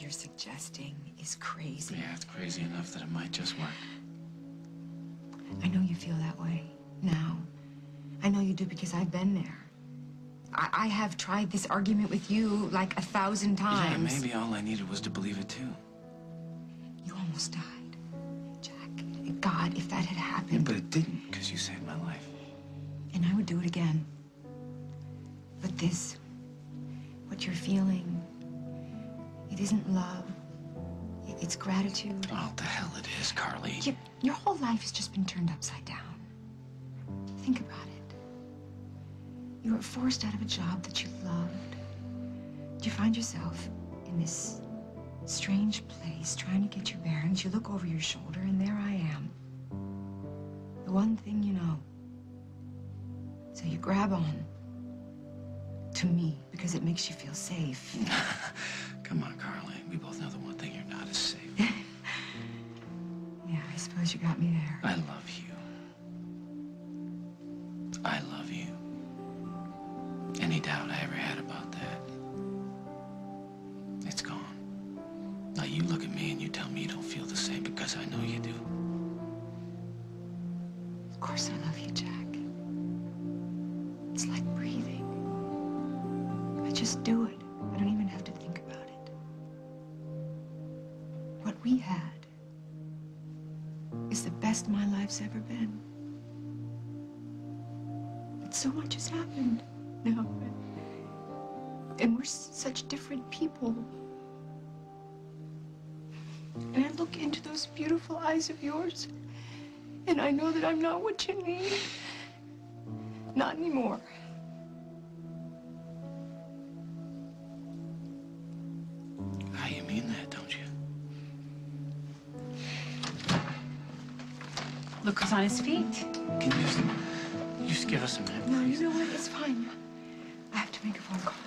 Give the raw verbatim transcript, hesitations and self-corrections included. you're suggesting is crazy. Yeah, it's crazy enough that it might just work. I know you feel that way now. I know you do because I've been there. I, I have tried this argument with you like a thousand times. Yeah, maybe all I needed was to believe it too. You almost died, Jack. God, if that had happened. Yeah, but it didn't, because you saved my life. And I would do it again. But this, what you're feeling, it isn't love. It's gratitude. Oh, the hell it is, Carly. Your, your whole life has just been turned upside down. Think about it. You were forced out of a job that you loved. You find yourself in this strange place, trying to get your bearings. You look over your shoulder, and there I am. The one thing you know. So you grab on to me because it makes you feel safe. Come on, Carly. We both know the one thing you're not is safe. Yeah, I suppose you got me there. I love you. I love you. Any doubt I ever had about that, it's gone. Now you look at me and you tell me you don't feel the same, because I know you do. Of course I love you, Jack. It's like breathing. I just do it. I don't even have to think about it. What we had is the best my life's ever been. But so much has happened now. And we're such different people. And I look into those beautiful eyes of yours, and I know that I'm not what you need. Not anymore. Ah, you mean that, don't you? Look who's on his feet. Can you just, you just give us a minute, please? No, you know what? It's fine. I have to make a phone call.